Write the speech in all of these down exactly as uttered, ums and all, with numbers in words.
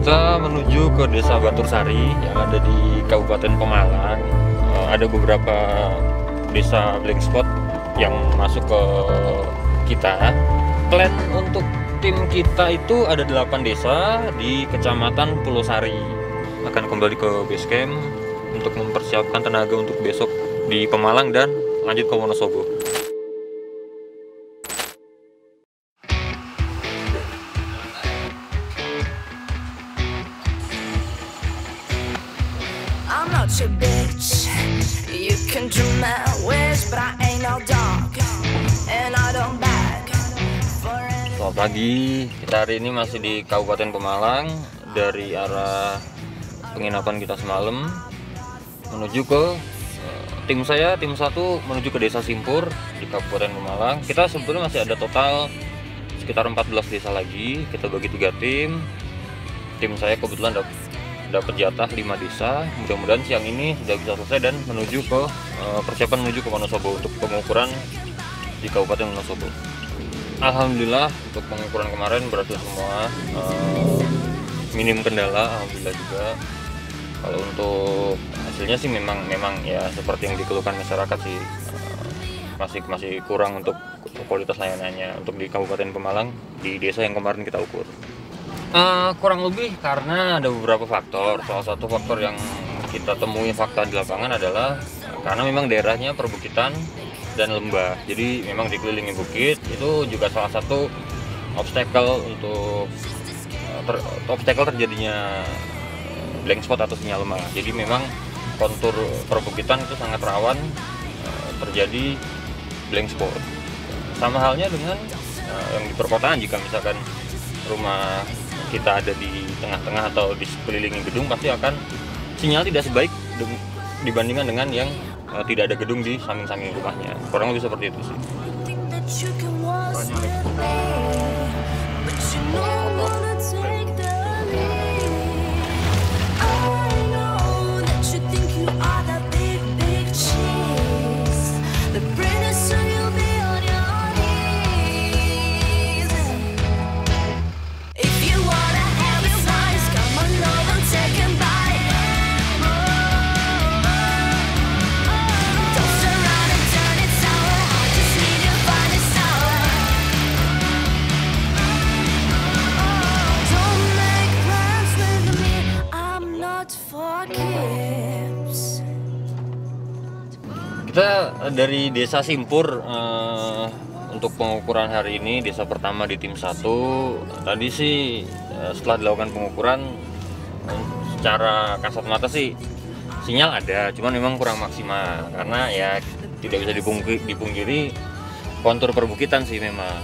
Kita menuju ke Desa Batursari yang ada di Kabupaten Pemalang. Ada beberapa desa blank spot yang masuk ke kita. Plan untuk tim kita itu ada delapan desa di Kecamatan Pulosari. Akan kembali ke base camp untuk mempersiapkan tenaga untuk besok di Pemalang dan lanjut ke Wonosobo. I'm not your bitch. You can do my wish, but I ain't no dog. And I don't back. Selamat pagi. Kita hari ini masih di Kabupaten Pemalang dari arah penginapan kita semalam menuju ke tim saya, tim satu menuju ke Desa Simpur di Kabupaten Pemalang. Kita sebetulnya masih ada total sekitar empat belas desa lagi. Kita bagi tiga tim. Tim saya kebetulan dapat dapat jatah lima desa. Mudah-mudahan siang ini sudah bisa selesai dan menuju ke uh, persiapan menuju ke Wonosobo untuk pengukuran di Kabupaten Wonosobo. Alhamdulillah untuk pengukuran kemarin berhasil semua. Uh, minim kendala, alhamdulillah juga. Kalau untuk hasilnya sih memang memang ya seperti yang dikeluhkan masyarakat sih, uh, masih masih kurang untuk kualitas layanannya untuk di Kabupaten Pemalang di desa yang kemarin kita ukur. Uh, kurang lebih karena ada beberapa faktor. Salah satu faktor yang kita temui fakta di lapangan adalah karena memang daerahnya perbukitan dan lembah. Jadi memang dikelilingi bukit itu juga salah satu obstacle untuk ter, obstacle terjadinya blank spot atau sinyal lemah. Jadi memang kontur perbukitan itu sangat rawan terjadi blank spot. Sama halnya dengan yang di perkotaan, jika misalkan rumah kita ada di tengah-tengah atau di sekeliling gedung pasti akan sinyal tidak sebaik dibandingkan dengan yang uh, tidak ada gedung di samping-samping rumahnya. Kurang lebih seperti itu sih. Kita dari Desa Simpur uh, untuk pengukuran hari ini, desa pertama di tim satu. Tadi sih uh, setelah dilakukan pengukuran uh, secara kasat mata sih sinyal ada, cuman memang kurang maksimal karena ya tidak bisa dipungkiri, dipungkiri kontur perbukitan sih memang.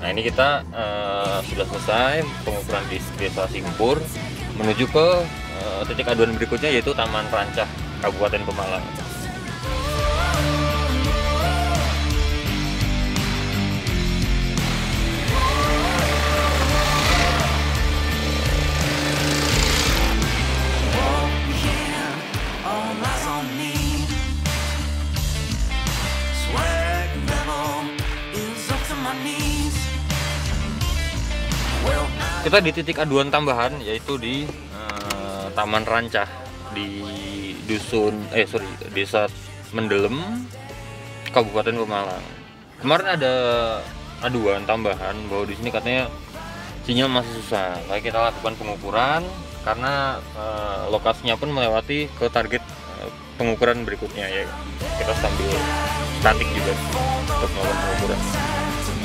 Nah ini kita uh, sudah selesai pengukuran di Desa Simpur menuju ke uh, titik aduan berikutnya yaitu Taman Perancah Kabupaten Pemalang. Kita di titik aduan tambahan yaitu di uh, Taman Perancah di dusun eh sorry Desa Mendelem Kabupaten Pemalang. Kemarin ada aduan tambahan bahwa di sini katanya sinyal masih susah. Maka kita lakukan pengukuran karena uh, lokasinya pun melewati ke target uh, pengukuran berikutnya ya. Kita sambil statik juga untuk melakukan pengukuran.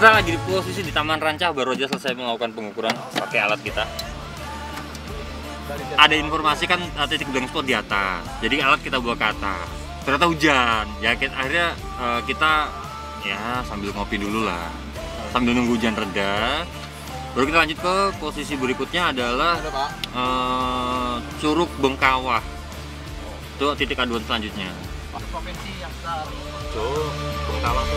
Kita lagi di posisi di Taman Perancah, baru aja selesai melakukan pengukuran pakai alat kita. Ada informasi kan titik blank spot di atas, jadi alat kita bawa ke atas. Ternyata hujan, ya kita, akhirnya uh, kita ya sambil ngopi dulu lah, sambil nunggu hujan reda. Baru kita lanjut ke posisi berikutnya adalah uh, Curug Bengkawah. Itu titik aduan selanjutnya. Provinsi yang besar. Curug Bengkawah.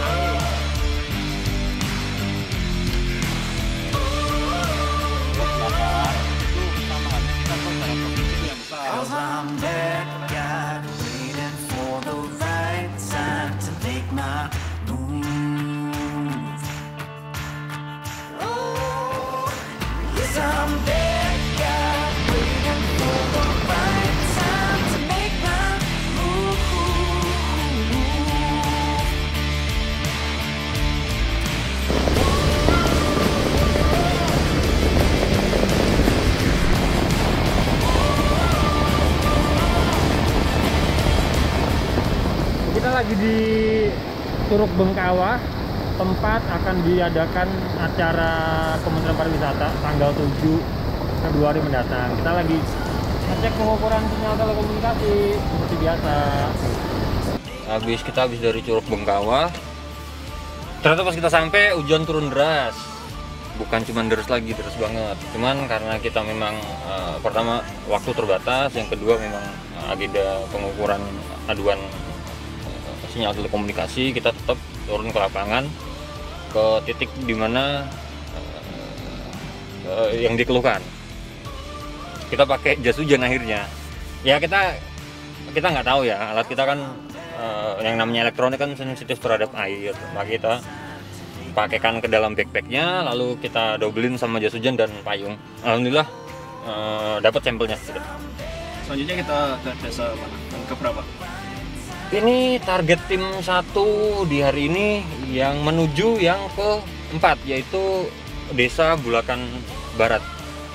Lagi di Curug Bengkawah, tempat akan diadakan acara Kementerian Pariwisata tanggal tujuh Februari mendatang. Kita lagi ngecek pengukuran sinyal telekomunikasi seperti biasa. Habis kita habis dari Curug Bengkawah, ternyata pas kita sampai hujan turun deras. Bukan cuma deras lagi, deras banget. Cuman karena kita memang uh, pertama waktu terbatas, yang kedua memang uh, agenda pengukuran aduan sinyal telekomunikasi, kita tetap turun ke lapangan ke titik dimana uh, uh, yang dikeluhkan. Kita pakai jas hujan akhirnya. Ya kita kita nggak tahu ya, alat kita kan uh, yang namanya elektronik kan sensitif terhadap air, maka kita pakaikan ke dalam backpacknya, lalu kita dobelin sama jas hujan dan payung. Alhamdulillah uh, dapat sampelnya. Selanjutnya kita ke desa mana? Ke berapa? Ini target tim satu di hari ini yang menuju yang keempat, yaitu Desa Bulakan Barat.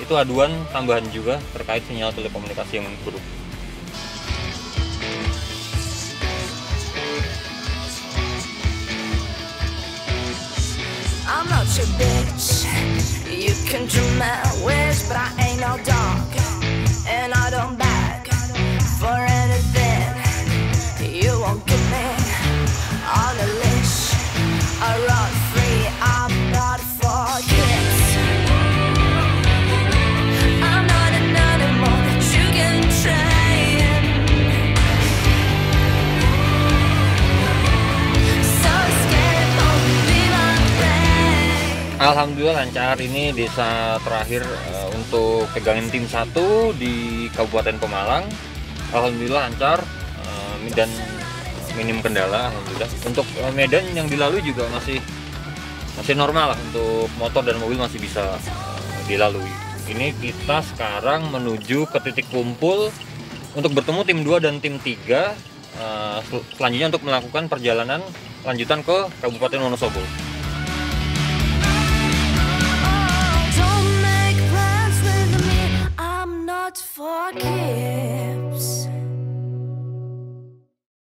Itu aduan tambahan juga terkait sinyal telekomunikasi yang buruk. I'm not your bitch. You can do my wish, but I ain't no dog. And I don't beg for anything. Alhamdulillah lancar. Ini desa terakhir uh, untuk pegangin tim satu di Kabupaten Pemalang. Alhamdulillah lancar uh, dan minim kendala. Alhamdulillah untuk uh, medan yang dilalui juga masih masih normal lah, untuk motor dan mobil masih bisa uh, dilalui. Ini kita sekarang menuju ke titik kumpul untuk bertemu tim dua dan tim tiga uh, sel selanjutnya untuk melakukan perjalanan lanjutan ke Kabupaten Wonosobo. Don't make plans with me, I'm not for kids.